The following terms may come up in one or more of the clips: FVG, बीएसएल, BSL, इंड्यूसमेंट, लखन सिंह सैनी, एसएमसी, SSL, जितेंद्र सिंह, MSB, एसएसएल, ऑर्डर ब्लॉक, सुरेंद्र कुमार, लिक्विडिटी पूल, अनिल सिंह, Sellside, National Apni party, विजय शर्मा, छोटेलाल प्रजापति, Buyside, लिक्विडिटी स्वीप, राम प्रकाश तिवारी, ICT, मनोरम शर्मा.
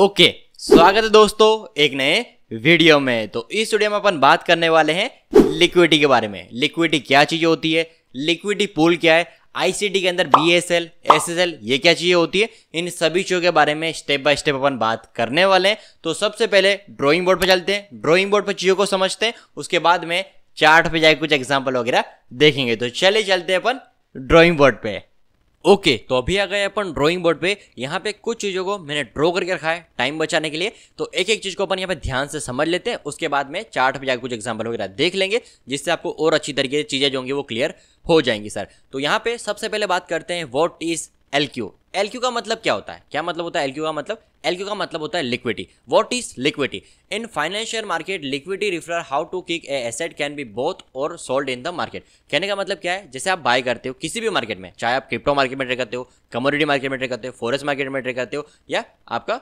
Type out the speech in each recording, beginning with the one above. Okay स्वागत है दोस्तों एक नए वीडियो में। तो इस वीडियो में अपन बात करने वाले हैं लिक्विडिटी के बारे में। लिक्विडिटी क्या चीज होती है, लिक्विडिटी पूल क्या है, आईसीटी के अंदर बीएसएल, एसएसएल ये क्या चीजें होती है, इन सभी चीजों के बारे में स्टेप बाय स्टेप अपन बात करने वाले हैं। तो सबसे पहले ड्राइंग बोर्ड पर चलते हैं, ड्राइंग बोर्ड पर चीजों को समझते हैं, उसके बाद में चार्ट पे जाके कुछ एग्जाम्पल वगैरह देखेंगे। तो चले चलते हैं अपन ड्राइंग बोर्ड पे। ओके तो अभी आ गए अपन ड्राइंग बोर्ड पे। यहाँ पे कुछ चीज़ों को मैंने ड्रॉ करके रखा है टाइम बचाने के लिए, तो एक एक चीज़ को अपन यहाँ पे ध्यान से समझ लेते हैं, उसके बाद में चार्ट पे जाकर कुछ एग्जांपल वगैरह देख लेंगे, जिससे आपको और अच्छी तरीके से चीज़ें जो होंगी वो क्लियर हो जाएंगी सर। तो यहाँ पे सबसे पहले बात करते हैं व्हाट इज एलक्यू। एलक्यू का मतलब क्या होता है, क्या मतलब होता है एलक्यू का मतलब? एलक्यू का मतलब होता है liquidity. What is liquidity? In financial market liquidity refer how to quick a asset can be both और सोल्ड इन द मार्केट। कहने का मतलब क्या है, जैसे आप बाय करते हो किसी भी मार्केट में, चाहे आप क्रिप्टो मार्केट में ट्रेड करते हो, कमोडिटी मार्केट में ट्रेड करते हो, फॉरेक्स मार्केट में ट्रेड करते हो, या आपका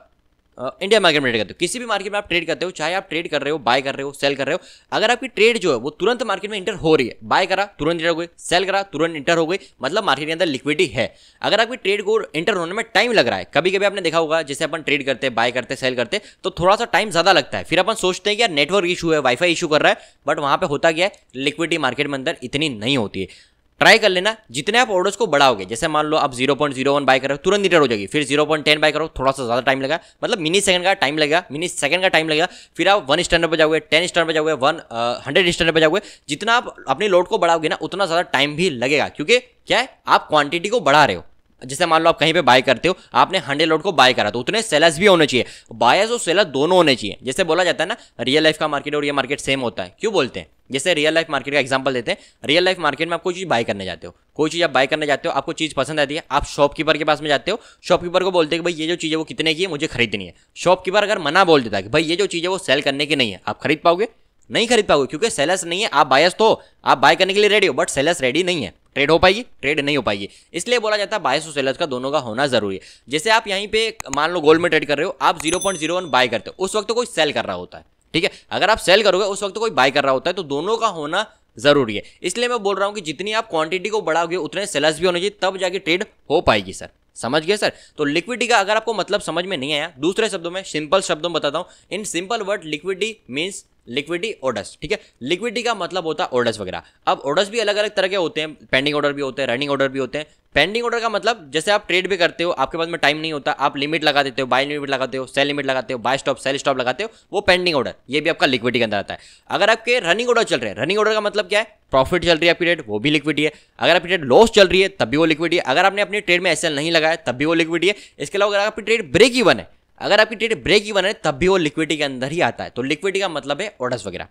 इंडिया मार्केट में ट्रेड करते हो, किसी भी मार्केट में आप ट्रेड करते हो, चाहे आप ट्रेड कर रहे हो, बाय कर रहे हो, सेल कर रहे हो, अगर आपकी ट्रेड जो है वो तुरंत मार्केट में इंटर हो रही है, बाय करा तुरंत इंटर हो गई, सेल करा तुरंत इंटर हो गई, मतलब मार्केट के अंदर लिक्विडिटी है। अगर आपकी ट्रेड को इंटर होने में टाइम लग रहा है, कभी कभी आपने देखा होगा जैसे अपन ट्रेड करते हैं, बाय करते, सेल करते, तो थोड़ा सा टाइम ज्यादा लगता है, फिर अपन सोचते हैं कि यार नेटवर्क इशू है, वाईफाई इशू कर रहा है, बट वहां पर होता क्या है, लिक्विडिटी मार्केट में अंदर इतनी नहीं होती है। ट्राई कर लेना जितने आप ऑर्डर्स को बढ़ाओगे, जैसे मान लो आप 0.01 बाय करो तुरंत इंटर हो जाएगी, फिर 0.10 बाय करो थोड़ा सा ज़्यादा टाइम लगा, मतलब मिनी सेकंड का टाइम लगेगा, मिनी सेकंड का टाइम लगेगा, फिर आप 1 स्टैंडर्ड पर जाओगे, 10 स्टैंडर्ड पर जाओगे, 100 स्टैंडर्ड पर जाओगे, जितना आप अपने लोड को बढ़ाओगे ना उतना ज़्यादा टाइम भी लगेगा, क्योंकि क्या है आप क्वांटिटी को बढ़ा रहे हो। जैसे मान लो आप कहीं पे बाय करते हो, आपने 100 लोड को बाय करा, तो उतने सेलर्स भी होने चाहिए, बायर्स और सेलर दोनों होने चाहिए। जैसे बोला जाता है ना रियल लाइफ का मार्केट और ये मार्केट सेम होता है, क्यों बोलते हैं? जैसे रियल लाइफ मार्केट का एग्जांपल देते हैं, रियल लाइफ मार्केट में आप कोई चीज़ बाय करने जाते हो, कोई चीज़ आप बाय करने जाते हो, आपको चीज़ पसंद आती है, आप शॉपकीपर के पास में जाते हो, शॉपकीपर को बोलते हैं कि भाई ये जो चीज़ है वो कितने की है, मुझे खरीदनी है। शॉपकीपर अगर मना बोल देता है कि भाई ये जो चीज़ है वो सेल करने की नहीं है, आप खरीद पाओगे? नहीं खरीद पाओगे, क्योंकि सेलर्स नहीं है। आप बायर्स तो हो, आप बाय करने के लिए रेडी हो, बट सेलर्स रेडी नहीं है, ट्रेड हो पाएगी, ट्रेड नहीं हो पाएगी। इसलिए बोला जाता है बायर्स और सेलर्स का दोनों का होना जरूरी है। जैसे आप यहीं पे मान लो गोल्ड में ट्रेड कर रहे हो, आप 0.01 बाय करते हो, उस वक्त तो कोई सेल कर रहा होता है, ठीक है, अगर आप सेल करोगे उस वक्त तो कोई बाय कर रहा होता है, तो दोनों का होना जरूरी है। इसलिए मैं बोल रहा हूँ कि जितनी आप क्वांटिटी को बढ़ाओगे उतने सेलर्स भी होने चाहिए, तब जाके ट्रेड हो पाएगी सर, समझ गए सर। तो लिक्विडिटी का अगर आपको मतलब समझ में नहीं आया, दूसरे शब्दों में, सिंपल शब्दों में बताता हूँ, in simple word liquidity means liquidity orders, ठीक है। लिक्विडिटी का मतलब होता है ऑर्डर्स वगैरह। अब ऑर्डर्स भी अलग अलग तरह के होते हैं, पेंडिंग ऑर्डर भी होते हैं, रनिंग ऑर्डर भी होते हैं। पेंडिंग ऑर्डर का मतलब जैसे आप ट्रेड भी करते हो, आपके पास में टाइम नहीं होता, आप लिमिट लगा देते हो, बाय लिमिट लगाते हो, सेल लिमिट लगाते हो, बाय स्टॉप सेल स्टॉप लगाते हो, वो पेंडिंग ऑर्डर, ये भी आपका लिक्विडिटी के अंदर आता है। अगर आपके रनिंग ऑर्डर चल रहे हैं, रनिंग ऑर्डर का मतलब क्या है, प्रॉफिट चल रही है आपकी ट्रेड, वो भी लिक्विडिटी है। अगर आपकी ट्रेड लॉस चल रही है तब भी वो लिक्विडिटी है, अगर आपने अपनी ट्रेड में एसएल नहीं लगाया तब भी वो लिक्विडिटी है। इसके अलावा अगर आपकी ट्रेड ब्रेक इवन है, अगर आपकी ट्रेड ब्रेक इवन है तब भी वो लिक्विडिटी के अंदर ही आता है। तो लिक्विडिटी का मतलब है ऑर्डर्स वगैरह,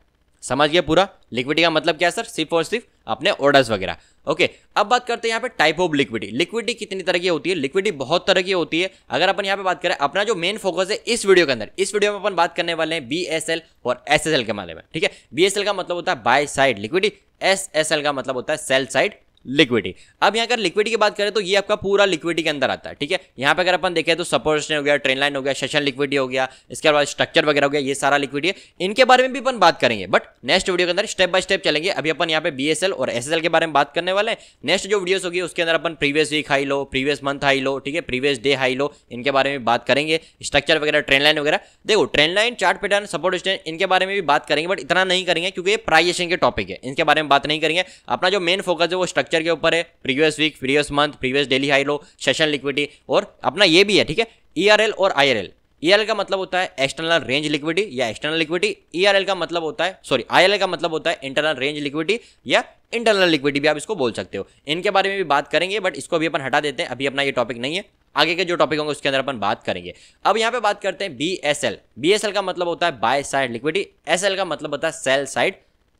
समझ गया पूरा। लिक्विडिटी का मतलब क्या है सर, सिर्फ और सिर्फ अपने ऑर्डर्स वगैरह। ओके अब बात करते हैं यहाँ पे टाइप ऑफ लिक्विडिटी। लिक्विडिटी कितनी तरह की होती है? लिक्विडिटी बहुत तरह की होती है। अगर अपन यहाँ पे बात करें, अपना जो मेन फोकस है इस वीडियो के अंदर, इस वीडियो में अपन बात करने वाले हैं बीएसएल और एसएसएल के बारे में, ठीक है। बीएसएल का मतलब होता है बाय साइड लिक्विडिटी, एसएसएल का मतलब होता है सेल साइड लिक्विडिटी। अब यहाँ अगर लिक्विडिटी की बात करें तो ये आपका पूरा लिक्विडिटी के अंदर आता है, ठीक है। यहाँ पे अगर अपन देखें तो सपोर्शन हो गया, ट्रेन लाइन हो गया, सेशन लिक्विडिटी हो गया, इसके बाद स्ट्रक्चर वगैरह हो गया, ये सारा लिक्विडिटी है। इनके बारे में भी अपन बात करेंगे, बट नेक्स्ट वीडियो के अंदर स्टेप बाय स्टेप चलेंगे। अभी अपन यहाँ पे बीएसएल और एसएसएल के बारे में बात करने वाले हैं। नेक्स्ट जो वीडियोस होगी उसके अंदर अपन previous week high low, previous month high low, ठीक है, प्रीवियस डे हाई लो, इनके बारे में बात करेंगे। स्ट्रक्चर वगैरह, ट्रेन लाइन वगैरह, देखो trend line, chart pattern, support stand, इनके बारे में भी बात करेंगे, बट इतना नहीं करेंगे क्योंकि ये प्राइस एक्शन के टॉपिक है, इनके बारे में बात नहीं करेंगे। अपना जो मेन फोकस है वो स्ट्रक्चर के ऊपर है, previous week, previous month, previous daily high low, session liquidity, और अपना ये भी है, ठीक है, ईआरएल और आईआरएल। ईआरएल का मतलब होता है एक्सटर्नल रेंज लिक्विडिटी या एक्सटर्नल लिक्विडिटी, ईआरएल का मतलब होता है, सॉरी आईआरएल का मतलब होता है इंटरनल रेंज लिक्विडिटी या इंटरनल लिक्विडिटी भी आप इसको बोल सकते हो। इनके बारे में भी बात करेंगे, बट इसको अभी अपन हटा देते हैं, अभी अपना ये टॉपिक नहीं है, आगे के जो टॉपिक होंगे उसके अंदर अपन बात करेंगे। अब यहाँ पे बात करते हैं बीएसएल। बीएसएल का मतलब होता है बाय साइड लिक्विडिटी, एसएल का मतलब होता है सेल साइड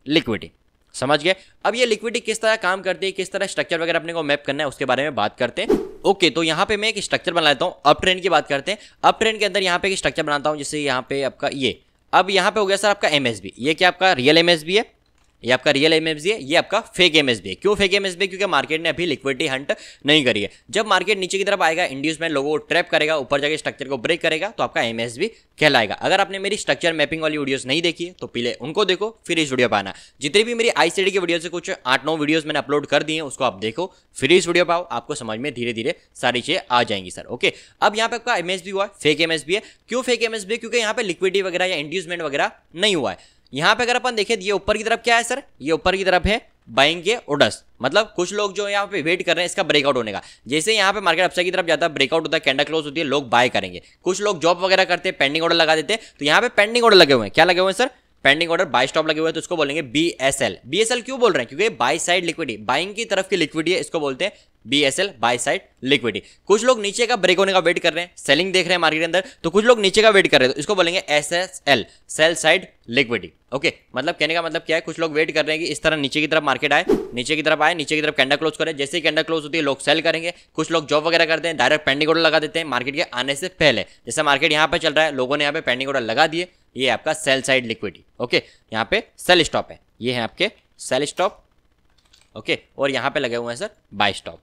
लिक्विडिटी, समझ गए। अब ये लिक्विडिटी किस तरह काम करती है, किस तरह स्ट्रक्चर वगैरह अपने को मैप करना है उसके बारे में बात करते हैं। ओके तो यहाँ पे मैं एक स्ट्रक्चर बना लेता हूँ। अप ट्रेंड की बात करते हैं, अप ट्रेंड के अंदर यहाँ पे एक स्ट्रक्चर बनाता हूँ, जैसे यहाँ पे आपका ये, अब यहाँ पे हो गया सर आपका एमएसबी, ये क्या आपका रियल एमएसबी है, ये आपका रियल एमएसबी है, ये आपका फेक एमएसबी है। क्यों फेक एमएसबी? क्योंकि मार्केट ने अभी लिक्विडिटी हंट नहीं करी है। जब मार्केट नीचे की तरफ आएगा, इंड्यूसमेंट लोगों को ट्रैप करेगा, ऊपर जाके स्ट्रक्चर को ब्रेक करेगा, तो आपका एमएसबी कहलाएगा। अगर आपने मेरी स्ट्रक्चर मैपिंग वाली वीडियोस नहीं देखी है तो पहले उनको देखो, फिर इस वीडियो पाना। जितनी भी मेरी आईसीटी की वीडियो से कुछ 8-9 वीडियोस मैंने अपलोड कर दी है, उसको आप देखो, फिर इस वीडियो पाओ, आपको समझ में धीरे धीरे सारी चीजें आ जाएंगी सर। ओके, अब यहाँ पे आपका एमएसबी हुआ, फेक एमएसबी है। क्यों फेक एमएसबी? क्योंकि यहाँ पे लिक्विडिटी वगैरह या इंड्यूसमेंट वगैरह नहीं हुआ है। यहाँ पे अगर अपन देखें, ये ऊपर की तरफ क्या है सर, ये ऊपर की तरफ है बाइंग के ऑर्डर्स, मतलब कुछ लोग जो यहाँ पे वेट कर रहे हैं इसका ब्रेकआउट होने का। जैसे यहाँ पे मार्केट अपसाइड की तरफ जाता है, ब्रेकआउट होता है, कैंडल क्लोज होती है, लोग बाय करेंगे। कुछ लोग जॉब वगैरह करते हैं, पेंडिंग ऑर्डर लगा देते हैं। तो यहाँ पे पेंडिंग ऑर्डर लगे हुए हैं, क्या लगे हुए हैं sir? Pending order buy stop लगे हुए हैं, तो इसको बोलेंगे बीएसएल। बीएसएल क्यों बोल रहे हैं? क्योंकि बाय साइड लिक्विडिटी, बाइंग की तरफ की लिक्विडिटी है, इसको बोलते हैं बीएसएल, बाय साइड लिक्विडिटी। कुछ लोग नीचे का ब्रेक होने का वेट कर रहे हैं, सेलिंग देख रहे हैं मार्केट के अंदर, तो कुछ लोग नीचे का वेट कर रहे हैं, तो इसको बोलेंगे एसएसएल, sell side liquidity. Okay, मतलब कहने का मतलब क्या है, कुछ लोग वेट कर रहे हैं कि इस तरह नीचे की तरफ मार्केट आए, नीचे की तरफ आए, नीचे की तरफ कैंडल क्लोज करें। जैसे ही कैंडल क्लोज होती है लोग सेल करेंगे। कुछ लोग जॉब वगैरह करते हैं, डायरेक्ट पेंडिंग ऑर्डर लगा देते हैं मार्केट के आने से पहले। जैसे मार्केट यहाँ पर चल रहा है, लोगों ने यहाँ पे पेंडिंग ऑर्डर लगा दिए, ये आपका सेल साइड लिक्विडिटी। ओके, यहाँ पे सेल स्टॉप है, ये है आपके सेल स्टॉप। ओके, और यहाँ पे लगे हुए हैं सर बाय स्टॉप।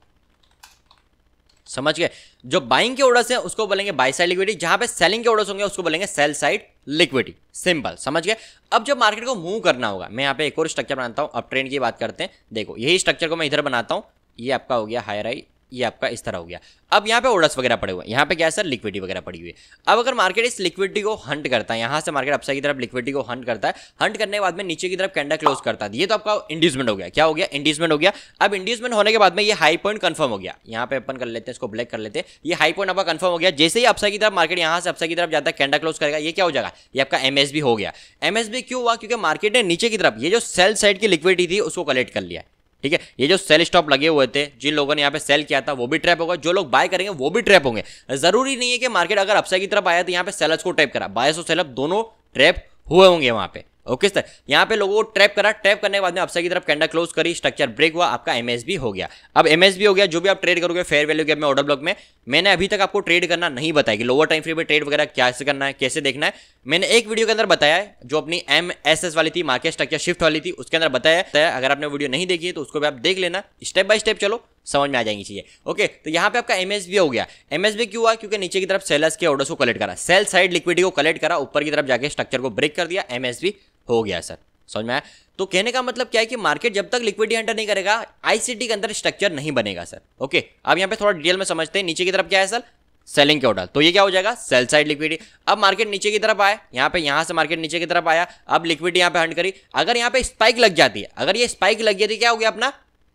समझ गए? जो बाइंग के ऑर्डर्स हैं उसको बोलेंगे बाय साइड लिक्विडिटी, जहां पे सेलिंग के ऑर्डर्स होंगे उसको बोलेंगे सेल साइड लिक्विडिटी। सिंपल, समझ गए? अब जब मार्केट को मूव करना होगा, मैं यहाँ पे एक और स्ट्रक्चर बनाता हूँ। अब ट्रेंड की बात करते हैं, देखो यही स्ट्रक्चर को मैं इधर बनाता हूँ, ये आपका हो गया हायर हाई, ये आपका इस तरह हो गया। अब यहाँ पे ऑर्डर्स वगैरह पड़े हुए हैं, यहाँ पे क्या है सर, लिक्विडिटी वगैरह पड़ी हुई है। अब अगर मार्केट इस लिक्विडिटी को हंट करता है, यहाँ से मार्केट अपसाइड की तरफ लिक्विडिटी को हंट करता है, हंट करने के बाद में नीचे की तरफ कैंडल क्लोज करता है, ये तो आपका इंड्यूसमेंट हो गया। क्या हो गया? इंड्यूसमेंट हो गया। अब इंड्यूसमेंट होने के बाद में ये हाई पॉइंट कन्फर्म हो गया, यहाँ पे अपन कर लेते हैं, इसको ब्लैक कर लेते हैं, ये हाई पॉइंट आपका कन्फर्म हो गया। जैसे ही अपसाइड की तरफ मार्केट यहाँ से अपसाइड की तरफ जाता है, कैंडल क्लोज करेगा, ये क्या हो जाएगा, ये आपका एमएसबी हो गया। एमएसबी क्यों हुआ? क्योंकि मार्केट ने नीचे की तरफ ये जो सेल साइड की लिक्विडिटी थी उसको कलेक्ट कर लिया। ठीक है, ये जो सेल स्टॉप लगे हुए थे, जिन लोगों ने यहाँ पे सेल किया था वो भी ट्रैप होगा, जो लोग बाय करेंगे वो भी ट्रैप होंगे। जरूरी नहीं है कि मार्केट अगर अपसाइड की तरफ आया तो यहाँ पे सेलर्स को ट्रैप करा, बायर्स और सेलर दोनों ट्रैप हुए होंगे वहां पे। ओके सर, यहाँ पे लोगों को ट्रैप करा, ट्रैप करने के बाद में अपसाइड की तरफ कैंडल क्लोज करी, स्ट्रक्चर ब्रेक हुआ, आपका एमएसबी हो गया। अब एमएसबी हो गया, जो भी आप ट्रेड करोगे फेयर वैल्यू गैप में, ऑर्डर ब्लॉक में, मैंने अभी तक आपको ट्रेड करना नहीं बताया कि लोअर टाइम फ्री में ट्रेड वगैरह कैसे करना है, कैसे देखना है। मैंने एक वीडियो के अंदर बताया है, जो अपनी एमएसएस वाली थी, मार्केट स्ट्रक्चर शिफ्ट वाली थी, उसके अंदर बताया है। अगर आपने वीडियो नहीं देखी है तो उसको भी आप देख लेना, स्टेप बाय स्टेप चलो, समझ में आ जाएंगी चीजें। ओके, तो यहाँ पे आपका एमएसबी हो गया। एमएसबी क्यों हुआ? क्योंकि नीचे की तरफ सेलर्स के ऑर्डर्स को कलेक्ट करा, सेल साइड लिक्विडिटी को कलेक्ट करा, ऊपर की तरफ जाके स्ट्रक्चर को ब्रेक कर दिया, एमएसबी हो गया सर। समझ में आया? तो कहने का मतलब क्या है कि मार्केट जब तक लिक्विडिटी हंटर नहीं करेगा, आईसीटी के अंदर स्ट्रक्चर नहीं बनेगा सर। ओके, अब यहाँ पे थोड़ा डिटेल में समझते हैं। नीचे की तरफ क्या है सर, सेलिंग के ऑर्डर, तो ये क्या हो जाएगा, सेल साइड लिक्विडिटी। अब मार्केट नीचे की तरफ आया, यहाँ पे यहाँ से मार्केट नीचे की तरफ आया, अब लिक्विडिटी यहाँ पे हंट करी। अगर यहाँ पे स्पाइक लग जाती है, अगर ये स्पाइक लग गई तो क्या हो गया, अपना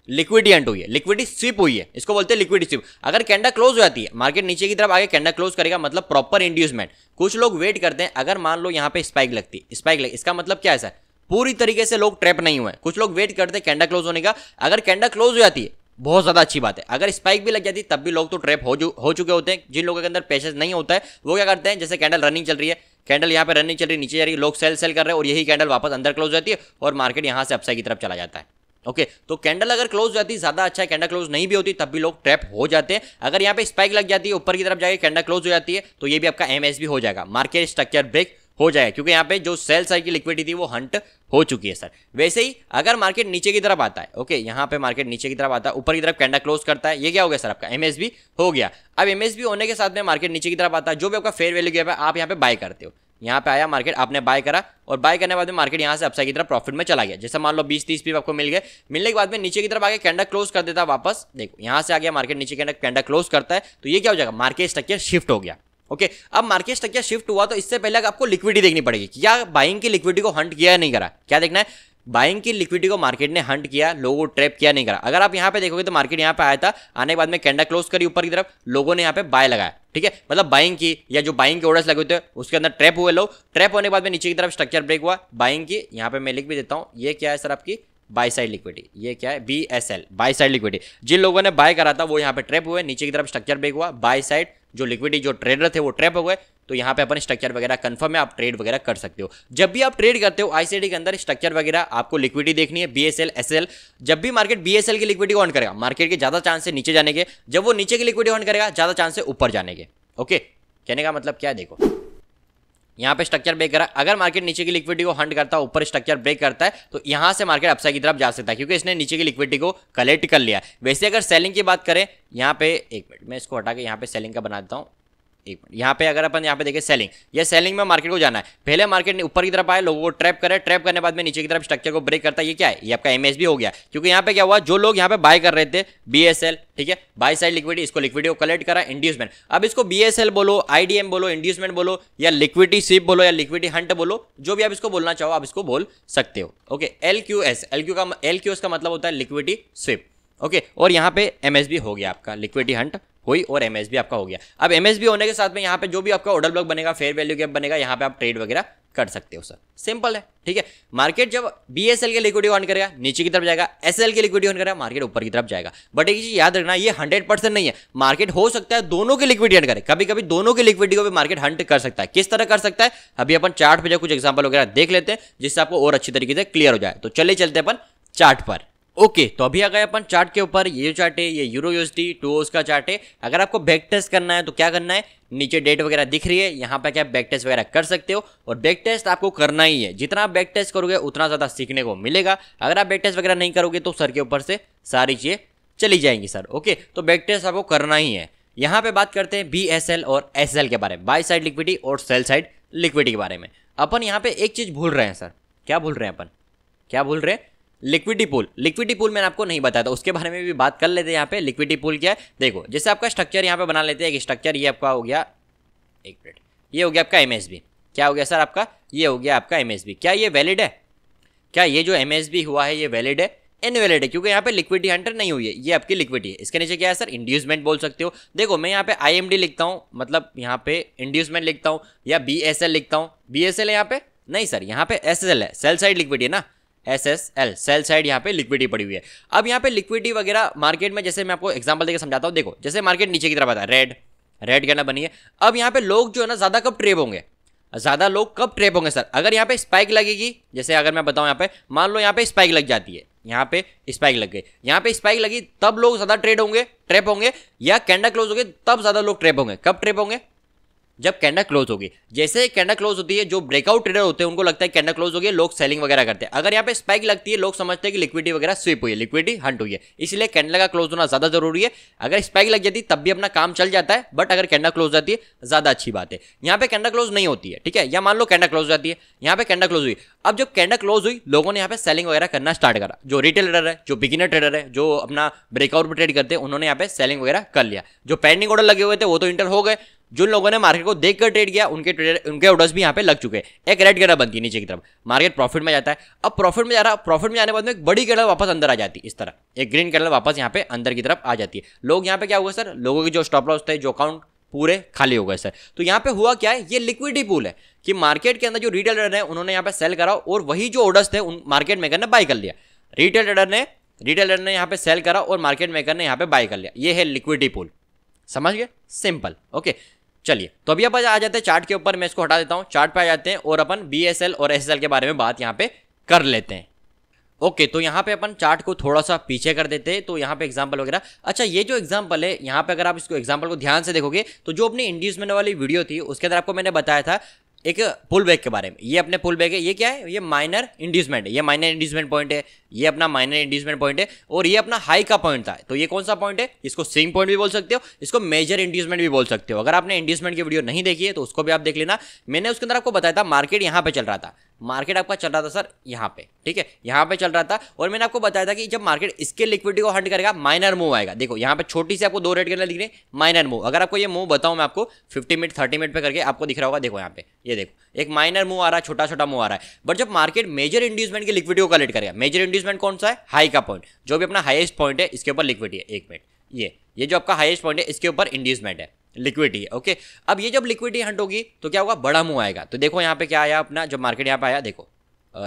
लिक्विडिटी हंट हुई है, लिक्विडिटी स्वीप हुई है, इसको बोलते हैं लिक्विडिटी स्वीप। अगर कैंडल क्लोज हो जाती है, मार्केट नीचे की तरफ आगे कैंडल क्लोज करेगा, मतलब प्रॉपर इंड्यूसमेंट। कुछ लोग वेट करते हैं, अगर मान लो यहाँ पे स्पाइक लगती, स्पाइक लग, इसका मतलब क्या है सर, पूरी तरीके से लोग ट्रैप नहीं हुए। कुछ लोग वेट करते हैं कैंडल क्लोज होने का, अगर कैंडल क्लोज हो जाती है बहुत ज्यादा अच्छी बात है। अगर स्पाइक भी लग जाती तब भी लोग तो ट्रैप हो चुके होते हैं। जिन लोगों के अंदर पैसेज नहीं होता है वो क्या करते हैं, जैसे कैंडल रनिंग चल रही है, कैंडल यहाँ पे रनिंग चल रही है, नीचे जा रही है, लोग सेल कर रहे हैं, और यही कैंडल वापस अंदर क्लोज हो जाती है और मार्केट यहाँ से अपसाइड की तरफ चला जाता है। ओके, तो कैंडल अगर क्लोज हो जाती ज्यादा अच्छा है, कैंडल क्लोज नहीं भी होती तब भी लोग ट्रैप हो जाते हैं। अगर यहाँ पे स्पाइक लग जाती है, ऊपर की तरफ जाके कैंडल क्लोज हो जाती है, तो ये भी आपका एमएसबी हो जाएगा, मार्केट स्ट्रक्चर ब्रेक हो जाएगा, क्योंकि यहाँ पे जो सेल साइड की लिक्विडिटी थी वो हंट हो चुकी है सर। वैसे ही अगर मार्केट नीचे की तरफ आता है, ओके, यहाँ पे मार्केट नीचे की तरफ आता है, ऊपर की तरफ कैंडल क्लोज करता है, ये क्या हो गया सर, आपका एमएसबी हो गया। अब एमएसबी होने के साथ में मार्केट नीचे की तरफ आता है, जो भी आपका फेयर वैल्यू गैप है आप यहाँ पे बाय करते हो, यहाँ पे आया मार्केट, आपने बाय करा, और बाय करने के बाद में मार्केट यहाँ से अपसाइड की तरफ प्रॉफिट में चला गया। जैसे मान लो 20-30 पी आपको मिल गए, मिलने के बाद में नीचे की तरफ आगे कैंडल क्लोज कर देता वापस, देखो यहाँ से आ गया मार्केट, नीचे कैंडल क्लोज करता है, तो ये क्या हो जाएगा, मार्केट स्ट्रक्चर शिफ्ट हो गया। ओके, अब मार्केट स्ट्रक्चर शिफ्ट हुआ तो इससे पहले आपको लिक्विडिटी देखनी पड़ेगी, क्या बाइंग की लिक्विडिटी को हंट किया या नहीं करा। क्या देखना है, बाइंग की लिक्विडिटी को मार्केट ने हंट किया, लोगों को ट्रैप किया नहीं करा। अगर आप यहाँ पे देखोगे तो मार्केट यहाँ पे आया था, आने के बाद में कैंडल क्लोज करी, ऊपर की तरफ लोगों ने यहाँ पे बाय लगाया, ठीक है, मतलब बाइंग की या जो बाइंग के ऑर्डर्स लगे हुए थे उसके अंदर ट्रैप हुए लोग। ट्रैप होने के बाद में नीचे की तरफ स्ट्रक्चर ब्रेक हुआ, बाइंग की, यहाँ पे मैं लिख भी देता हूँ, ये क्या है सर आपकी बाय साइड लिक्विडिटी, ये क्या है बीएसएल, बाय साइड लिक्विडिटी। जिन लोगों ने बाय करा था वो यहाँ पे ट्रैप हुए, नीचे की तरफ स्ट्रक्चर ब्रेक हुआ, बाय साइड जो लिक्विडिटी, जो ट्रेडर थे वो ट्रैप हो गए। तो यहाँ पे अपन स्ट्रक्चर वगैरह कंफर्म है, आप ट्रेड वगैरह कर सकते हो। जब भी आप ट्रेड करते हो आईसीटी के अंदर स्ट्रक्चर वगैरह आपको लिक्विडिटी देखनी है, बीएसएल एसएल। जब भी मार्केट बीएसएल की लिक्विडिटी को ऑन करेगा, मार्केट के ज्यादा चांस है नीचे जाने के, जब वो नीचे की लिक्विडिटी ऑन करेगा ज्यादा चांस है ऊपर जाने के। ओके, कहने का मतलब क्या है, देखो यहाँ पे स्ट्रक्चर ब्रेक करा। अगर मार्केट नीचे की लिक्विडिटी को हंट करता है, ऊपर स्ट्रक्चर ब्रेक करता है, तो यहाँ से मार्केट अपसाइड की तरफ जा सकता है क्योंकि इसने नीचे की लिक्विडिटी को कलेक्ट कर लिया। वैसे अगर सेलिंग की बात करें, यहाँ पे एक मिनट मैं इसको हटा के यहाँ पे सेलिंग का बना देता हूँ। एक मिनट, यहाँ पे अगर अपन यहाँ पे देखें सेलिंग, ये सेलिंग में मार्केट को जाना है। पहले मार्केट ने ऊपर की तरफ आया, लोगों को ट्रैप करे, ट्रैप करने बाद में नीचे की तरफ स्ट्रक्चर को ब्रेक करता है। ये क्या है? ये आपका एमएसबी हो गया। क्योंकि यहाँ पे क्या हुआ, जो लोग यहाँ पे बाय कर रहे थे बीएसएल, ठीक है, बाय साइड लिक्विडिटी, इसको लिक्विडिटी को कलेक्ट करा, इंड्यूसमेंट। अब इसको बीएसएल बोलो, आईडीएम बोलो, इंड्यूसमेंट बोलो, या लिक्विडिटी स्वीप बोलो, या लिक्विडिटी हंट बोलो, जो भी आप इसको बोलना चाहो आप इसको बोल सकते हो। ओके, एलक्यूएस का मतलब होता है लिक्विडिटी स्वीप। ओके, और यहाँ पे एमएसबी हो गया आपका, लिक्विडिटी हंट हुई और एमएसबी आपका हो गया। अब एमएसबी होने के साथ में यहाँ पे जो भी आपका ऑर्डर ब्लॉक बनेगा, फेयर वैल्यू गैप बनेगा, यहाँ पे आप ट्रेड वगैरह कर सकते हो सर। सिंपल है, ठीक है। मार्केट जब बीएसएल के लिक्विडिटी ऑन करेगा नीचे की तरफ जाएगा, एसएल के लिक्विडिटी ऑन करेगा मार्केट ऊपर की तरफ जाएगा। बट एक चीज याद रखना, ये 100% नहीं है। मार्केट हो सकता है दोनों के लिक्विडिटी हंट करे, कभी कभी दोनों के लिक्विडिटी को भी मार्केट हंट कर सकता है। किस तरह कर सकता है, अभी अपन चार्ट पे जो कुछ एग्जाम्पल वगैरह देख लेते हैं जिससे आपको और अच्छी तरीके से क्लियर हो जाए। तो चले चलते अपन चार्ट पर। ओके, तो अभी आ गए अपन चार्ट के ऊपर। ये चार्ट है, ये यूरो यूएसडी 2 का चार्ट है। अगर आपको बैक टेस्ट करना है तो क्या करना है, नीचे डेट वगैरह दिख रही है, यहाँ पे क्या बैक टेस्ट वगैरह कर सकते हो। और बैक टेस्ट आपको करना ही है, जितना आप बैक टेस्ट करोगे उतना ज़्यादा सीखने को मिलेगा। अगर आप बैक टेस्ट वगैरह नहीं करोगे तो सर के ऊपर से सारी चीज़ें चली जाएंगी सर। ओके, तो बैक टेस्ट आपको करना ही है। यहाँ पे बात करते हैं बीएसएल और एसएल के बारे में, बाय साइड लिक्विडिटी और सेल साइड लिक्विडिटी के बारे में। अपन यहाँ पे एक चीज़ भूल रहे हैं सर। क्या भूल रहे हैं अपन, क्या भूल रहे हैं? लिक्विडिटी पूल। लिक्विडिटी पूल मैंने आपको नहीं बताया था, उसके बारे में भी बात कर लेते हैं। यहाँ पे लिक्विडिटी पूल क्या है, देखो जैसे आपका स्ट्रक्चर यहाँ पे बना लेते हैं। एक स्ट्रक्चर ये आपका हो गया, एक मिनट, ये हो गया आपका एमएसबी। क्या हो गया सर आपका, ये हो गया आपका एमएसबी। क्या ये वैलिड है? क्या ये जो एमएसबी हुआ है ये वैलिड है? इनवैलिड है, क्योंकि यहाँ पे लिक्विडिटी हंटर नहीं हुई है, ये आपकी लिक्विडिटी है। इसके नीचे क्या है सर, इंड्यूसमेंट बोल सकते हो। देखो मैं यहाँ पे आईएमडी लिखता हूँ, मतलब यहाँ पे इंड्यूसमेंट लिखता हूँ, या बीएसएल लिखता हूँ। बीएसएल यहाँ पे नहीं सर, यहाँ पे एसएसएल है, सेल साइड लिक्विडिटी है ना, SSL सेल साइड यहाँ पे लिक्विडिटी पड़ी हुई है। अब यहाँ पे लिक्विडिटी वगैरह मार्केट में, जैसे मैं आपको एग्जांपल देकर समझाता हूँ। देखो जैसे मार्केट नीचे की तरफ आता है, रेड रेड कहना बनी है। अब यहाँ पे लोग जो है ना ज़्यादा कब ट्रेप होंगे, ज़्यादा लोग कब ट्रेप होंगे सर, अगर यहाँ पे स्पाइक लगेगी। जैसे अगर मैं बताऊँ, यहाँ पे मान लो यहाँ पे स्पाइक लग जाती है, यहाँ पे स्पाइक लग गई, यहाँ पे स्पाइक लगी, तब लोग ज़्यादा ट्रेड होंगे, ट्रेप होंगे। या कैंडल क्लोज होगी तब ज़्यादा लोग ट्रेप होंगे। कब ट्रेप होंगे? जब कैंडल क्लोज होगी। जैसे कैंडल क्लोज होती है, जो ब्रेकआउट ट्रेडर होते हैं उनको लगता है कैंडल क्लोज होगी, लोग सेलिंग वगैरह करते हैं। अगर यहाँ पे स्पाइक लगती है लोग समझते हैं कि लिक्विडिटी वगैरह स्वीप हुई है, लिक्विडिटी हंट हुई है, इसलिए कैंडल का क्लोज होना ज़्यादा जरूरी है। अगर स्पाइक लग जाती तब भी अपना काम चल जाता है, बट अगर कैंडल क्लोज जाती है ज़्यादा अच्छी बात है। यहाँ पे कैंडल क्लोज नहीं होती है, ठीक है, या मान लो कैंडल क्लोज जाती है, यहाँ पे कैंडल क्लोज हुई। अब जब कैंडल क्लोज हुई लोगों ने यहाँ पे सेलिंग वगैरह करना स्टार्ट करा। जो रिटेल ट्रेडर है, जो बिगिनर ट्रेडर है, जो अपना ब्रेकआउट पर ट्रेड करते हैं, उन्होंने यहाँ पे सेलिंग वगैरह कर लिया। जो पेंडिंग ऑर्डर लगे हुए थे वो तो इंटर हो गए, जिन लोगों ने मार्केट को देखकर ट्रेड किया उनके ऑर्डर्स भी यहाँ पे लग चुके हैं। एक रेड गेडर बनती है नीचे की तरफ, मार्केट प्रॉफिट में जाता है। अब प्रॉफिट में जा रहा, प्रॉफिट में जाने बाद में एक बड़ी गेडर वापस अंदर आ जाती है, इस तरह एक ग्रीन गेडर वापस यहाँ पे अंदर की तरफ आ जाती है। लोग यहाँ पे क्या हुआ सर, लोगों के जो स्टॉप लॉस थे, जो अकाउंट पूरे खाली हो गए सर। तो यहाँ पे हुआ क्या है, ये लिक्विडिटी पूल है कि मार्केट के अंदर जो रिटेल ट्रेडर है उन्होंने यहाँ पे सेल करा और वही जो ऑर्डर्स थे उन मार्केट मेकर ने बाय कर लिया। रिटेल ट्रेडर ने यहाँ पे सेल करा और मार्केट मेकर ने यहाँ पे बाय कर लिया। ये है लिक्विडिटी पूल, समझ गए? सिंपल। ओके चलिए, तो अभी अपन आ जाते हैं चार्ट के ऊपर। मैं इसको हटा देता हूँ, चार्ट पे आ जाते हैं और अपन बीएसएल और एसएसएल के बारे में बात यहाँ पे कर लेते हैं। ओके, तो यहाँ पे अपन चार्ट को थोड़ा सा पीछे कर देते हैं। तो यहाँ पे एग्जांपल वगैरह, अच्छा ये जो एग्जांपल है यहाँ पे, अगर आप इसको एग्जांपल को ध्यान से देखोगे तो जो अपनी इंड्यूसमेंट वाली वीडियो थी उसके अंदर आपको मैंने बताया था एक पुल बैक के बारे में। ये अपने पुल बैक है, ये क्या है, ये माइनर इंड्यूसमेंट है, ये माइनर इंड्यूसमेंट पॉइंट है, ये अपना माइनर इंड्यूसमेंट पॉइंट है, और ये अपना हाई का पॉइंट था। तो ये कौन सा पॉइंट है, इसको स्विंग पॉइंट भी बोल सकते हो, इसको मेजर इंड्यूसमेंट भी बोल सकते हो। अगर आपने इंड्यूसमेंट की वीडियो नहीं देखी है तो उसको भी आप देख लेना। मैंने उसके अंदर आपको बताया था मार्केट यहाँ पर चल रहा था, मार्केट आपका चल रहा था सर यहाँ पे, ठीक है, यहाँ पे चल रहा था। और मैंने आपको बताया था कि जब मार्केट इसके लिक्विडिटी को हंट करेगा माइनर मूव आएगा। देखो यहाँ पे छोटी सी आपको दो रेड कलर दिख रही है, माइनर मूव। अगर आपको ये मूव बताऊँ मैं आपको 50 मिनट 30 मिनट पे करके आपको दिख रहा होगा। देखो यहाँ पे, ये देखो एक माइनर मूव आ रहा है, छोटा छोटा मूव आ रहा है। बट जब मार्केट मेजर इंड्यूसमेंट की लिक्विडिटी को कलेक्ट करेगा, मेजर इंड्यूसमेंट कौन सा है, हाई का पॉइंट, जो भी अपना हाईएस्ट पॉइंट है इसके ऊपर लिक्विडिटी है। एक मिनट, ये जो आपका हाईएस्ट पॉइंट है इसके ऊपर इंड्यूसमेंट है, लिक्विडिटी है। ओके, अब ये जब लिक्विडिटी हंट होगी तो क्या होगा, बड़ा मूव आएगा। तो देखो यहाँ पे क्या आया अपना, जब मार्केट यहाँ पे आया, देखो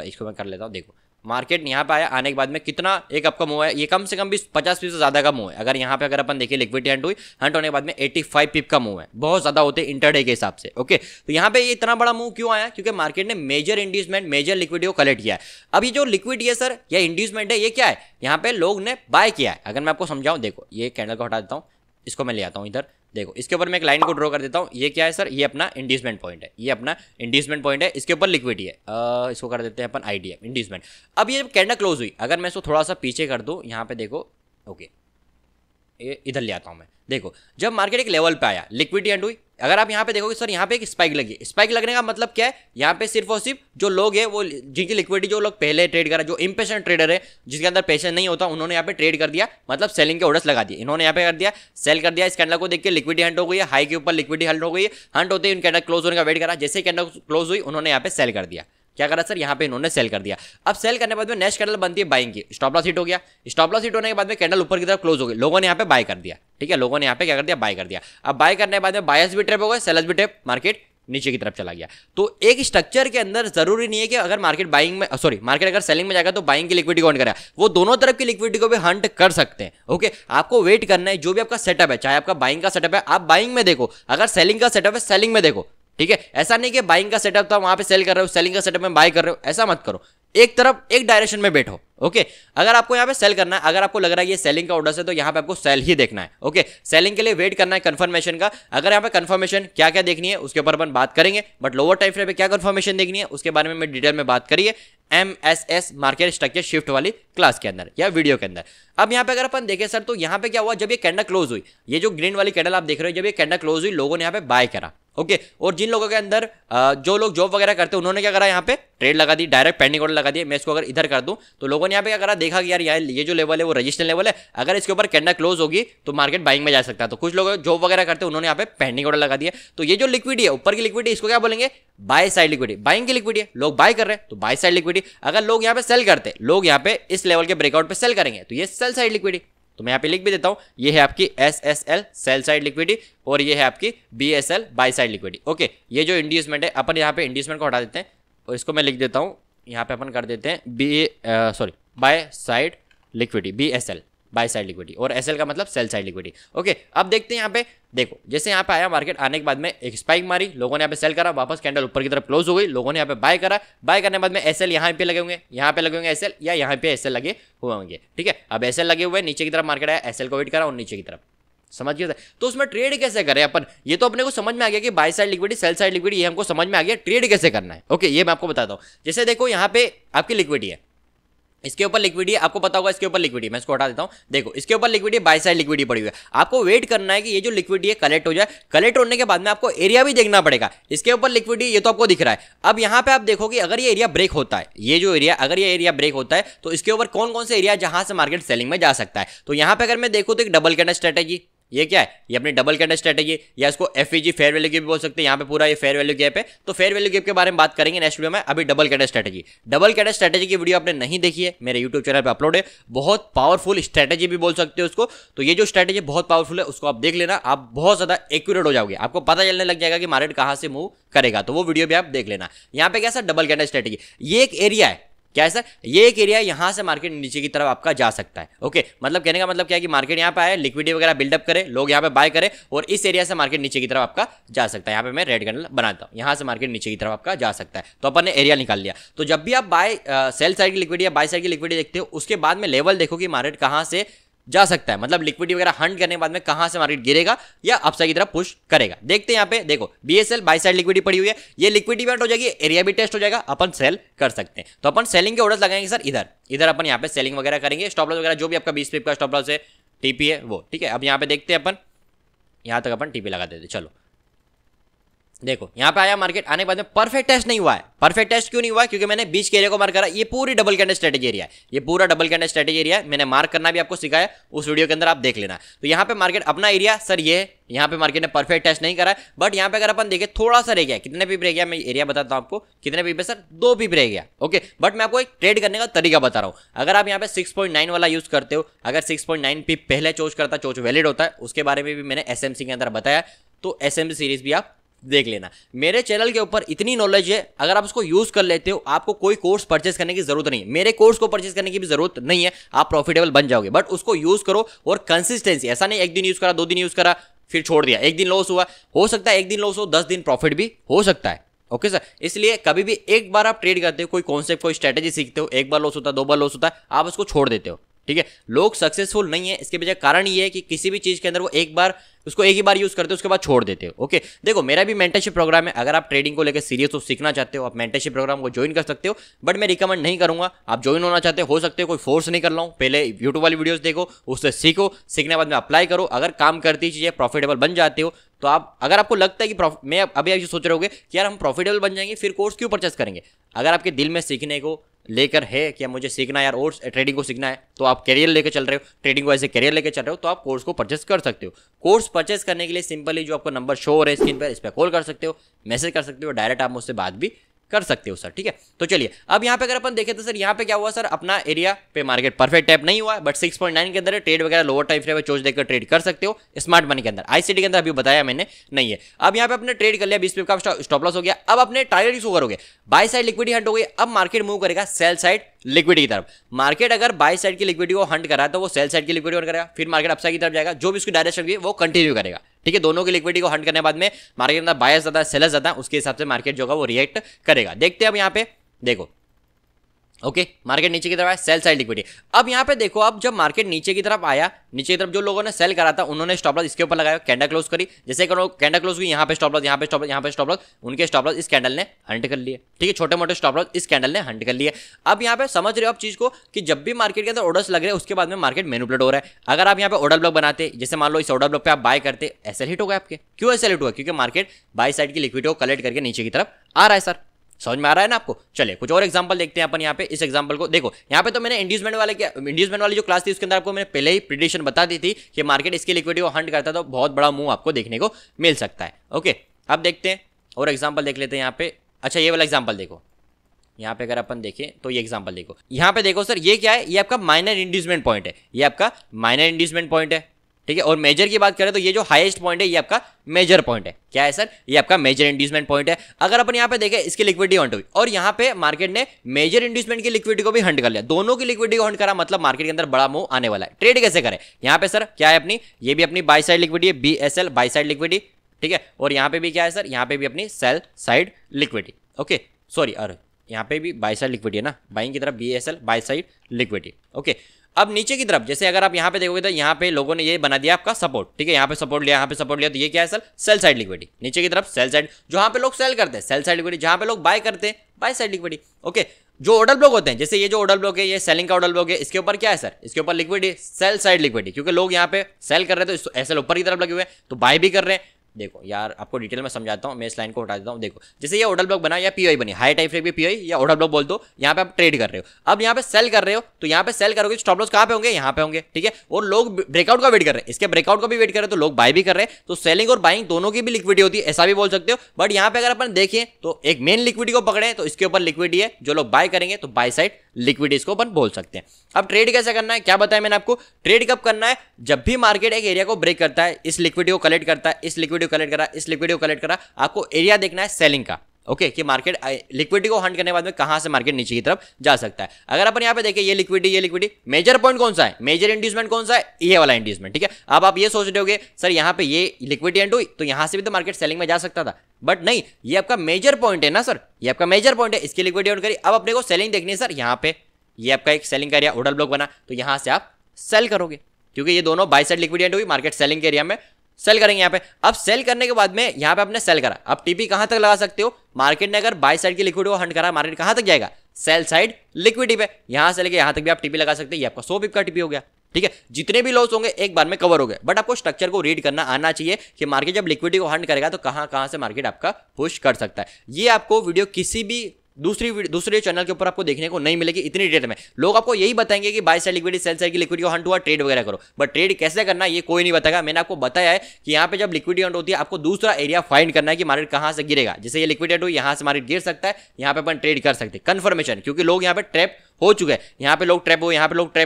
इसको मैं कर लेता हूँ। देखो मार्केट यहाँ पे आया, आने के बाद में कितना एक आपका मूव है, ये कम से कम 50 पीप से ज़्यादा का मूव है। अगर यहाँ पे अगर अपन देखिए लिक्विडिटी हंट हुई, हंट होने के बाद में 85 पीप का मूव है, बहुत ज़्यादा होते हैं इंटरडे के हिसाब से। ओके, तो यहाँ पे ये इतना बड़ा मूव क्यों आया, क्योंकि मार्केट ने मेजर इंड्यूसमेंट, मेजर लिक्विडिटी को कलेक्ट किया है। अब ये जो लिक्विडिटी है सर या इंड्यूसमेंट है, ये क्या है, यहाँ पे लोग ने बाय किया है। अगर मैं आपको समझाऊँ, देखो ये कैंडल को हटा देता हूँ, इसको मैं ले आता हूँ इधर। देखो इसके ऊपर मैं एक लाइन को ड्रॉ कर देता हूँ। ये क्या है सर, ये अपना इंड्यूसमेंट पॉइंट है, ये अपना इंड्यूसमेंट पॉइंट है, इसके ऊपर लिक्विडिटी है, इसको कर देते हैं अपन आईडीएफ इंड्यूसमेंट। अब ये कैंडल क्लोज हुई, अगर मैं इसको थोड़ा सा पीछे कर दूँ यहाँ पे देखो, ओके ये इधर ले आता हूँ मैं। देखो जब मार्केट एक लेवल पे आया लिक्विडिटी एंड हुई, अगर आप यहाँ पे देखोगे सर यहाँ पे एक स्पाइक लगी, स्पाइक लगने का मतलब क्या है, यहाँ पे सिर्फ और सिर्फ जो लोग है वो जिनकी लिक्विडिटी, जो लोग पहले ट्रेड कर रहे हैं, जो इंपेशेंट ट्रेडर है जिसके अंदर पेशेंस नहीं होता, उन्होंने यहाँ पे ट्रेड कर दिया, मतलब सेलिंग के ऑर्डर्स लगा दिए, इन्होंने यहाँ पे कर दिया सेल कर दिया। इस कैंडल को देख के लिक्विडिटी हंट हो गई है, हाई के ऊपर लिक्विडिटी हंट हो गई है, हंट होते ही कैंडल क्लोज होने का वेट करा, जैसे कैंडल क्लोज हुई उन्होंने यहाँ पे सेल कर दिया। क्या करा सर, यहाँ पे इन्होंने सेल कर दिया। अब सेल करने के बाद में नेक्स्ट कैंडल बनती है बाइंग की, स्टॉप लॉस हिट हो गया, स्टॉप लॉस हिट होने के बाद में कैंडल ऊपर की तरफ क्लोज हो गई, लोगों ने यहाँ पे बाय कर दिया, ठीक है, लोगों ने यहाँ पे क्या कर दिया, बाय कर दिया। अब बाय करने के बाद में बायर्स भी ट्रैप हो गए, सेलर्स भी ट्रैप, मार्केट नीचे की तरफ चला गया। तो एक स्ट्रक्चर के अंदर जरूरी नहीं है कि अगर मार्केट बाइंग में, सॉरी मार्केट अगर सेलिंग में जाएगा तो बाइंग की लिक्विडिटी कौन करेगा, वो दोनों तरफ की लिक्विडिटी को भी हंट कर सकते हैं। ओके आपको वेट करना है, जो भी आपका सेटअप है, चाहे आपका बाइंग का सेटअप है आप बाइंग में देखो, अगर सेलिंग का सेटअप है सेलिंग में देखो, ठीक है। ऐसा नहीं कि बाइंग का सेटअप था वहां पे सेल कर रहे हो, सेलिंग का सेटअप में बाय कर रहे हो, ऐसा मत करो, एक तरफ एक डायरेक्शन में बैठो। ओके अगर आपको यहाँ पे सेल करना है, अगर आपको लग रहा है ये सेलिंग का ऑर्डर है तो यहाँ पे आपको सेल ही देखना है। ओके सेलिंग के लिए वेट करना है कंफर्मेशन का, अगर यहाँ पे कंफर्मेशन क्या क्या देखनी है उसके ऊपर अपन बात करेंगे, बट लोअर टाइम फ्रेम पे क्या कंफर्मेशन देखनी है उसके बारे में डिटेल में बात करिए MSS मार्केट स्ट्रक्चर शिफ्ट वाली क्लास के अंदर या वीडियो के अंदर। अब यहाँ पे अगर अपन देखें सर तो यहाँ पे क्या हुआ, जब ये कैंडल क्लोज हुई, ये जो ग्रीन वाली कैंडल आप देख रहे हो, जब ये कैंडल क्लोज हुई लोगों ने यहाँ पे बाय करा। ओके और जिन लोगों के अंदर जो लोग जॉब वगैरह करते हैं उन्होंने क्या करा, यहाँ पे ट्रेड लगा दी, डायरेक्ट पैनिक ऑर्डर लगा दिया। मैं इसको अगर इधर कर दूं तो लोगों ने यहाँ पे क्या करा, देखा कि यार ये जो लेवल है वो रेजिस्टेंस लेवल है, अगर इसके ऊपर कैंडल क्लोज होगी तो मार्केट बाइंग में जा सकता है। तो कुछ लोग जॉब वगैरह करते हैं उन्होंने यहाँ पे पैनिक ऑर्डर लगा दिया। तो ये जो लिक्विडिटी है ऊपर की लिक्विडिटी, इसको क्या बोलेंगे, बाय साइड लिक्विडिटी। बाइंग की लिक्विडिटी है, लोग बाय कर रहे हैं तो बाय साइड लिक्विडिटी। अगर लोग यहाँ पे सेल करते, लोग यहाँ पे इस लेवल के ब्रेकआउट पे सेल करेंगे तो ये सेल साइड लिक्विडिटी। तो मैं यहाँ पे लिख भी देता हूँ, ये है आपकी SSL सेल साइड लिक्विडिटी और ये है आपकी BSL buy side liquidity. Okay ये जो इंड्यूसमेंट है, अपन यहाँ पे इंड्यूसमेंट को हटा देते हैं और इसको मैं लिख देता हूँ, यहाँ पे अपन कर देते हैं buy side liquidity, BSL buy side liquidity और SL का मतलब सेल साइड लिक्विडिटी। ओके अब देखते हैं यहाँ पे देखो, जैसे यहाँ पे आया मार्केट, आने के बाद में एक स्पाइक मारी, लोगों ने यहाँ पे सेल करा, वापस कैंडल ऊपर की तरफ क्लोज हो गई, लोगों ने यहाँ पे बाय करा, बाय करने के बाद में SL यहाँ पे लगे होंगे, यहाँ पे लगे होंगे SL या यहाँ पे SL लगे हुए होंगे, ठीक है। अब SL लगे हुए, नीचे की तरफ मार्केट आया, SL को वेट करा और नीचे की तरफ, समझ गए। तो उसमें ट्रेड कैसे करें अपन, ये तो अपने को समझ में आ गया कि buy side liquidity sell side liquidity, ये हमको समझ में आ गया, ट्रेड कैसे करना है। ओके ये मैं आपको बताता हूँ, जैसे देखो यहाँ पे आपकी लिक्विडिटी है, इसके ऊपर लिक्विडिटी आपको पता होगा, इसके ऊपर लिक्विडिटी, मैं इसको हटा देता हूं, देखो इसके ऊपर लिक्विडिटी बाय साइड लिक्विडिटी पड़ी हुई है। आपको वेट करना है कि ये जो लिक्विडिटी है कलेक्ट हो जाए, कलेक्ट होने के बाद में आपको एरिया भी देखना पड़ेगा, इसके ऊपर लिक्विडिटी ये तो आपको दिख रहा है। अब यहाँ पे आप देखोगे अगर ये एरिया ब्रेक होता है, ये जो एरिया अगर ये एरिया ब्रेक होता है तो इसके ऊपर कौन कौन से एरिया जहां से मार्केट सेलिंग में जा सकता है। तो यहाँ पे अगर मैं देखूँ तो एक डबल कैंडल स्ट्रेटेजी, ये क्या है, ये अपनी डबल कैंडल स्ट्रेटेजी या इसको FVG फेयर वैल्यू गैप भी बोल सकते हैं। यहाँ पे पूरा ये फेयर वैल्यू गैप है, तो फेयर वैल्यू गैप के बारे में बात करेंगे नेक्स्ट वीडियो में। अभी डबल कैंडल स्ट्रेटेजी की वीडियो आपने नहीं देखी है, मेरे यूट्यूब चैनल पे अपलोड है, बहुत पावरफुल स्ट्रेटेजी भी बोल सकते हो उसको। तो ये जो स्ट्रेटेजी बहुत पावरफुल है उसको आप देख लेना, आप बहुत ज्यादा एक्यूरेट हो जाओगे, आपको पता चलने लग जाएगा कि मार्केट कहाँ से मूव करेगा, तो वो वीडियो भी आप देख लेना। यहाँ पे कैसा डबल कैंडल स्ट्रेटेजी, ये एक एरिया है, क्या है सर, ये एक एरिया, यहाँ से मार्केट नीचे की तरफ आपका जा सकता है। ओके मतलब कहने का मतलब क्या है कि मार्केट यहाँ पे आए, लिक्विडिटी वगैरह बिल्डअप करे, लोग यहाँ पे बाय करे और इस एरिया से मार्केट नीचे की तरफ आपका जा सकता है। यहाँ पे मैं रेड कैंडल बनाता हूँ, यहाँ से मार्केट नीचे की तरफ आपका जा सकता है, तो अपन ने एरिया निकाल लिया। तो जब भी आप बाय सेल साइड की लिक्विडिटी या बाय साइड की लिक्विडिटी देखते हो उसके बाद में लेवल देखो कि मार्केट कहाँ से जा सकता है, मतलब लिक्विडिटी वगैरह हंट करने के बाद में कहां से मार्केट गिरेगा या अपसाइड की तरफ पुश करेगा। देखते हैं यहाँ पे देखो, BSL बाय साइड लिक्विडिटी पड़ी हुई है, ये लिक्विडिटी वेट हो जाएगी, एरिया भी टेस्ट हो जाएगा, अपन सेल कर सकते हैं। तो अपन सेलिंग के ऑर्डर्स लगाएंगे सर, इधर अपन यहाँ पे सेलिंग वगैरह करेंगे, स्टॉप लॉस वगैरह जो भी आपका 20 पिप का स्टॉप लॉस है, टीपी है वो, ठीक है। अब यहाँ पे देखते हैं अपन, यहाँ तक अपन टीपी लगा देते, चलो देखो यहाँ पे आया मार्केट, आने के बाद में परफेक्ट टेस्ट नहीं हुआ है। परफेक्ट टेस्ट क्यों नहीं हुआ, क्योंकि मैंने बीच के एरिया को मार्क करा, ये पूरी डबल कैंडल स्ट्रेटेजी एरिया है, ये पूरा डबल कैंडल स्ट्रेटेजी एरिया है, मैंने मार्क करना भी आपको सिखाया, उस वीडियो के अंदर आप देख लेना। तो यहाँ पे मार्केट अपना एरिया सर ये है, यहाँ पे मार्केट ने परफेक्ट टेस्ट नहीं करा, बट यहाँ पे अगर अपन देखें थोड़ा सा रह गया, कितने पिप रह गया मैं एरिया बताता हूँ आपको, कितने पिप है सर 2 पिप रह गया। ओके बट मैं आपको एक ट्रेड करने का तरीका बता रहा हूँ, अगर आप यहाँ पे 6.9 वाला यूज करते हो, अगर 6.9 पिप पहले चोज करता, चोज वैलिड होता है, उसके बारे में भी मैंने SMC के अंदर बताया, तो SMC सीरीज भी आप देख लेना। मेरे चैनल के ऊपर इतनी नॉलेज है, अगर आप उसको यूज कर लेते हो आपको कोई कोर्स परचेस करने की जरूरत नहीं है, मेरे कोर्स को परचेस करने की भी जरूरत नहीं है, आप प्रॉफिटेबल बन जाओगे। बट उसको यूज करो और कंसिस्टेंसी, ऐसा नहीं एक दिन यूज करा 2 दिन यूज करा फिर छोड़ दिया, एक दिन लॉस हुआ, हो सकता है एक दिन लॉस हो 10 दिन प्रॉफिट भी हो सकता है। ओके सर, इसलिए कभी भी एक बार आप ट्रेड करते हो, कोई कॉन्सेप्ट कोई स्ट्रेटेजी सीखते हो, एक बार लॉस होता 2 बार लॉस होता, आप उसको छोड़ देते हो, ठीक है, लोग सक्सेसफुल नहीं है। इसके वजह कारण ये है कि किसी भी चीज़ के अंदर वो एक ही बार यूज़ करते हो, उसके बाद छोड़ देते हो। ओके, देखो मेरा भी मेंटरशिप प्रोग्राम है, अगर आप ट्रेडिंग को लेकर सीरियस हो, सीखना चाहते हो, आप मेंटरशिप प्रोग्राम को ज्वाइन कर सकते हो, बट मैं रिकमेंड नहीं करूँगा। आप ज्वाइन होना चाहते हो सकते हो, कोई फोर्स नहीं कर रहा हूँ। पहले यूट्यूब वाली वीडियोज़ देखो, उससे सीखो, सीखने के बाद में अप्लाई करो। अगर काम करती चीज़ें प्रॉफिटेबल बन जाते हो तो आप, अगर आपको लगता है कि मैं अभी आप सोच रहे होगे कि यार हम प्रॉफिटेबल बन जाएंगे फिर कोर्स क्यों परचेस करेंगे, अगर आपके दिल में सीखने को लेकर है कि मुझे सीखना है यार और ट्रेडिंग को सीखना है, तो आप करियर लेकर चल रहे हो, ट्रेडिंग को ऐसे करियर लेकर चल रहे हो, तो आप कोर्स को परचेस कर सकते हो। कोर्स परचेस करने के लिए सिंपली जो आपको नंबर शो हो रहा है स्क्रीन पर, इस पर कॉल कर सकते हो, मैसेज कर सकते हो, डायरेक्ट आप मुझसे बात भी कर सकते हो सर। ठीक है, तो चलिए अब यहाँ पे अगर अपन देखें तो सर यहाँ पे क्या हुआ सर, अपना एरिया पे मार्केट परफेक्ट टाइप नहीं हुआ, बट 6.9 के अंदर ट्रेड वगैरह लोअर टाइम फ्रेम में चोज देकर ट्रेड कर सकते हो। स्मार्ट मनी के अंदर आईसीटी के अंदर अभी बताया मैंने नहीं है। अब यहाँ पे अपने ट्रेड कर लिया, 20 पिप का स्टॉप लॉस हो गया। अब अपने टारगेट इशू करोगे, बाय साइड लिक्विडिटी हंट हो गई, अब मार्केट मूव करेगा सेल साइड लिक्विडिटी की तरफ। मार्केट अगर बाय साइड की लिक्विडिटी को हंट करा तो वो सेल साइड की लिक्विडिटी हंट करेगा, फिर मार्केट अपसाइड की तरफ जाएगा, जो भी उसकी डायरेक्शन होगी वो कंटिन्यू करेगा। ठीक है, दोनों की लिक्विडिटी को हंट करने के बाद में मार्केट के अंदर बायर्स ज्यादा सेलर्स ज्यादा, उसके हिसाब से मार्केट जो होगा वो रिएक्ट करेगा। देखते हैं अब यहाँ पे देखो, ओके मार्केट नीचे की तरफ आया, सेल साइड लिक्विडिटी। अब यहाँ पे देखो, अब जब मार्केट नीचे की तरफ आया, नीचे की तरफ जो लोगों ने सेल करा था उन्होंने स्टॉप लॉस इसके ऊपर लगाया, कैंडल क्लोज करी, जैसे करो कैंडल क्लोज हुई, यहाँ पे स्टॉप लॉस, यहाँ पे स्टॉप लॉस, यहाँ पे स्टॉप लॉस, उनके स्टॉप लॉस इस कैंडल ने हंट कर लिए। ठीक है, छोटे मोटे स्टॉप लॉस इस कैंडल ने हंट कर लिए। अब यहाँ पे समझ रहे हो आप चीज को कि जब भी मार्केट के अंदर ऑर्डर्स लग रहे हैं उसके बाद में मार्केट मैनिपुलेट हो रहा है। अगर आप यहाँ पे ऑर्डर ब्लॉक बनाते, जैसे मान लो इस ऑर्डर ब्लॉक पे आप बाय करते, एसएल हिट हो गए आपके। क्यों एसएल हिट हुआ? क्योंकि मार्केट बाय साइड की लिक्विडिटी को कलेक्ट करके नीचे की तरफ आ रहा है सर। समझ में आ रहा है ना आपको? चलिए कुछ और एग्जांपल देखते हैं अपन। यहाँ पे इस एग्जांपल को देखो, यहाँ पे तो मैंने इंड्यूसमेंट वाली जो क्लास थी उसके अंदर आपको मैंने पहले ही प्रिडिक्शन बता दी थी कि मार्केट इसकी लिक्विडिटी को हंट करता है तो बहुत बड़ा मूव आपको देखने को मिल सकता है। ओके, अब देखते हैं और एग्जाम्पल देख लेते हैं यहाँ पे। अच्छा, ये वाला एग्जाम्पल देखो, यहाँ पे अगर अपन देखें तो ये एग्जाम्पल देखो, यहाँ पे देखो सर ये क्या है, ये आपका माइनर इंड्यूसमेंट पॉइंट है, ये आपका माइनर इंड्यूसमेंट पॉइंट है। ठीक है, और मेजर की बात करें तो ये जो हाईएस्ट पॉइंट है ये आपका मेजर पॉइंट है। क्या है सर? ये आपका मेजर इंड्यूसमेंट पॉइंट है। अगर अपन यहाँ पे देखें इसकी लिक्विडिटी हंट हुई और यहाँ पे मार्केट ने मेजर इंड्यूसमेंट की लिक्विडिटी को भी हंट कर लिया, दोनों की लिक्विडिटी को हंट करा, मतलब मार्केट के अंदर बड़ा मूव आने वाला है। ट्रेड कैसे करें यहाँ पे सर? क्या है अपनी, ये भी अपनी बाय साइड लिक्विडिटी है, बीएसएल बाय साइड लिक्विडिटी। ठीक है, और यहाँ पे भी क्या है सर, यहाँ पे भी अपनी sell side liquidity. Okay sorry, और यहाँ पे भी बाय साइड लिक्विडिटी है ना, बाइंग की तरफ बीएसएल buy side liquidity. Okay, अब नीचे की तरफ जैसे अगर आप यहाँ पे देखोगे तो यहाँ पे लोगों ने ये बना दिया आपका सपोर्ट। ठीक है, यहाँ पे सपोर्ट लिया, यहाँ पे सपोर्ट लिया, तो ये क्या है सर? Cell side liquidity. नीचे की तरफ सेल साइड, जहाँ पे लोग सेल करते हैं सेल साइड लिक्विडिटी, जहाँ पे लोग बाय करते हैं बाय साइड लिक्विडिटी। ओके, जो ऑर्डर ब्लॉक होते हैं, जैसे ये जो ऑर्डर ब्लॉक है ये सेलिंग का ऑर्डर ब्लॉक है, इसके ऊपर क्या है सर? इसके ऊपर लिक्विडिटी, सेल साइड लिक्विडिटी, क्योंकि लोग यहाँ पे सेल कर रहे हैं तो एसएल ऊपर की तरफ लगे हुए हैं तो बाय भी कर रहे हैं। देखो यार, आपको डिटेल में समझाता हूँ, मैं इस लाइन को उठा देता हूँ। देखो जैसे ये ऑर्डर ब्लॉक बना या पीओआई बनी, हाई टाइम फ्रेम भी पीओआई या ऑर्डर ब्लॉक बोल दो, यहाँ पे आप ट्रेड कर रहे हो। अब यहाँ पे सेल कर रहे हो तो यहाँ पे सेल करोगे, स्टॉप लॉस कहाँ पे होंगे? यहाँ पे होंगे। ठीक है, और लोग ब्रेकआउट का वेट कर रहे हैं, इसके ब्रेकआउट को भी वेट कर रहे हैं तो लोग बाय भी कर रहे हैं, तो सेलिंग और बाइंग दोनों की भी लिक्विडिटी होती है, ऐसा भी बोल सकते हो। बट यहाँ पे अगर अपन देखें तो एक मेन लिक्विडिटी को पकड़े तो इसके ऊपर लिक्विडिटी है, जो लोग बाय करेंगे तो बाय साइड लिक्विडिटी इसको अपन बोल सकते हैं। अब ट्रेड कैसे करना है क्या बताया मैंने आपको? ट्रेड कब करना है? जब भी मार्केट एक एरिया को ब्रेक करता है, इस लिक्विडिटी को कलेक्ट करता है, इस लिक्विडिटी को कलेक्ट करा, इस लिक्विडिटी को कलेक्ट करा, आपको एरिया देखना है सेलिंग का। ओके, कि मार्केट लिक्विडिटी को हंट करने के बाद में कहां से मार्केट नीचे की तरफ जा सकता है। अगर अपन यहाँ पे देखें ये लिक्विडिटी, मेजर पॉइंट कौन सा है? मेजर इंड्यूसमेंट कौन सा है? ये वाला इंड्यूसमेंट। ठीक है, अब आप ये सोच रहे होगे सर यहाँ पे ये लिक्विडिटी एंड हुई तो यहाँ से भी तो मार्केट सेलिंग में जा सकता था, बट नहीं, ये आपका मेजर पॉइंट है ना सर, ये आपका मेजर पॉइंट है, इसकी लिक्विडिटी एंड करी। अब अपने को सेलिंग देखनी है सर, यहाँ पे ये आपका एक सेलिंग का एरिया ऑर्डर ब्लॉक बना तो यहाँ से आप सेल करोगे, क्योंकि ये दोनों बाय साइड लिक्विडिटी एंड हुई, मार्केट सेलिंग के एरिया में सेल करेंगे यहाँ पे। अब सेल करने के बाद में यहाँ पे आपने सेल करा, अब टीपी कहाँ तक लगा सकते हो? मार्केट ने अगर बाय साइड की लिक्विडिटी को हंट करा, मार्केट कहाँ तक जाएगा? सेल साइड लिक्विडिटी पे। यहाँ से लेके यहाँ तक भी आप टीपी लगा सकते हैं, ये आपका 100 पिप का टीपी हो गया। ठीक है, जितने भी लॉस होंगे एक बार में कवर हो गए, बट आपको स्ट्रक्चर को रीड करना आना चाहिए कि मार्केट जब लिक्विडिटी को हंट करेगा तो कहाँ से मार्केट आपका पुश कर सकता है। ये आपको वीडियो किसी भी दूसरे चैनल के ऊपर आपको देखने को नहीं मिलेगी इतनी डिटेल में। लोग आपको यही बताएंगे कि buy side liquidity, sell side की लिक्विडिटी को हंट हुआ, ट्रेड वगैरह करो, बट ट्रेड कैसे करना ये कोई नहीं बताएगा। मैंने आपको बताया है कि यहाँ पे जब लिक्विडिटी हंट होती है आपको दूसरा एरिया फाइंड करना है कि मार्केट कहाँ से गिरेगा। जैसे ये लिक्विडिटी हुई, यहाँ से मार्केट गिर सकता है, यहाँ पे अपन ट्रेड कर सकते हैं कन्फर्मेशन, क्योंकि लोग यहाँ पे ट्रैप हो चुके हैं, यहाँ पे लोग ट्रैप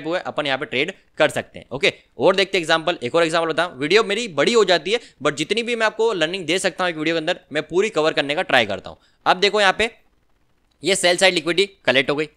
हुए, अपन यहाँ पे ट्रेड कर सकते हैं। ओके, और देखते हैं एग्जाम्पल, एक और एग्जाम्पल बताऊँ। वीडियो मेरी बड़ी हो जाती है, बट जितनी भी मैं आपको लर्निंग दे सकता हूँ एक वीडियो के अंदर मैं पूरी कवर करने का ट्राई करता हूँ। अब देखो यहाँ पे ये सेल साइड लिक्विडिटी कलेक्ट हो गई।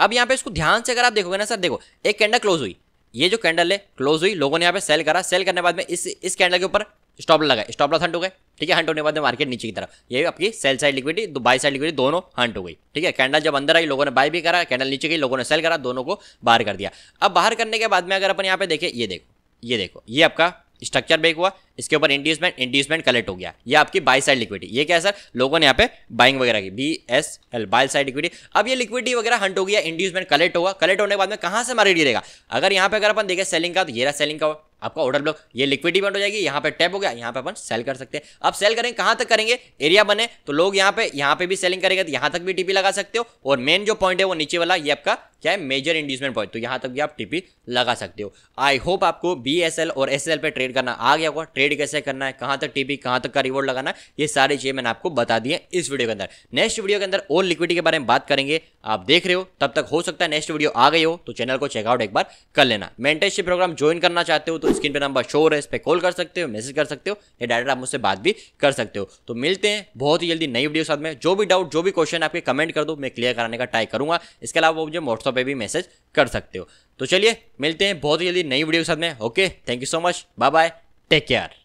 अब यहाँ पे इसको ध्यान से अगर आप देखोगे ना सर, देखो एक कैंडल क्लोज हुई, ये जो कैंडल है क्लोज हुई, लोगों ने यहाँ पे सेल करा, सेल करने के बाद में इस कैंडल के ऊपर स्टॉप लॉस लगाए, स्टॉप लॉस हंट हो गए। ठीक है। हंट होने के बाद मार्केट नीचे की तरफ, ये आपकी सेल साइड लिक्विडिटी, तो बाय साइड लिक्विडिटी दोनों हंट हो गई। ठीक है, कैंडल जब अंदर आई लोगों ने बाय भी करा, कैंडल नीचे गई लोगों ने सेल करा, दोनों को बाहर कर दिया। अब बाहर करने के बाद में अगर अपन यहाँ पे देखें, ये आपका स्ट्रक्चर ब्रेक हुआ, इसके ऊपर इंड्यूसमेंट कलेक्ट हो गया, ये आपकी बाय साइड लिक्विडिटी। ये क्या है सर, लोगों ने यहाँ पे बाइंग वगैरह की, BSL बाय साइड लिक्विडिटी। अब ये लिक्विडिटी वगैरह हंट हो गया, इंड्यूसमेंट कलेक्ट होगा, कलेक्ट होने के बाद में कहाँ से मार्केट गिरेगा, अगर यहाँ पे अगर अपन देखें सेलिंग का, तो ये रहा सेलिंग का आपका ऑर्डर ब्लॉक, ये लिक्विडिटी बंद हो जाएगी, यहाँ पे टैप हो गया, यहाँ पे अपन सेल कर सकते हैं। अब सेल करेंगे कहाँ तक करेंगे, एरिया बने तो लोग यहाँ पे भी सेलिंग करेंगे, तो यहाँ तक भी टीपी लगा सकते हो, और मेन जो पॉइंट है वो नीचे वाला, ये आपका क्या है मेजर इंड्यूसमेंट पॉइंट, तो यहाँ तक भी आप टीपी लगा सकते हो। आई होप आपको BSL और SSL पे ट्रेड करना आ गया होगा, ट्रेड कैसे करना है, कहाँ तक टीपी, कहाँ तक का रिवॉर्ड लगाना है, ये सारी चीज़ें मैंने आपको बता दी है इस वीडियो के अंदर। नेक्स्ट वीडियो के अंदर और लिक्विडिटी के बारे में बात करेंगे, आप देख रहे हो तब तक हो सकता है नेक्स्ट वीडियो आ गई हो, तो चैनल को चेकआउट एक बार कर लेना। मेंटरशिप प्रोग्राम ज्वाइन करना चाहते हो तो स्क्रीन पे नंबर शो हो रहा है, इस पे कॉल कर सकते हो, मैसेज कर सकते हो, या डायरेक्ट आप मुझसे बात भी कर सकते हो। तो मिलते हैं बहुत ही जल्दी नई वीडियो साथ में। जो भी डाउट, जो भी क्वेश्चन आपके कमेंट कर दो, मैं क्लियर कराने का ट्राई करूंगा। इसके अलावा मुझे व्हाट्सएप पे भी मैसेज कर सकते हो। तो चलिए मिलते हैं बहुत ही जल्दी नई वीडियो के साथ में। Okay, thank you so much, bye bye, take care.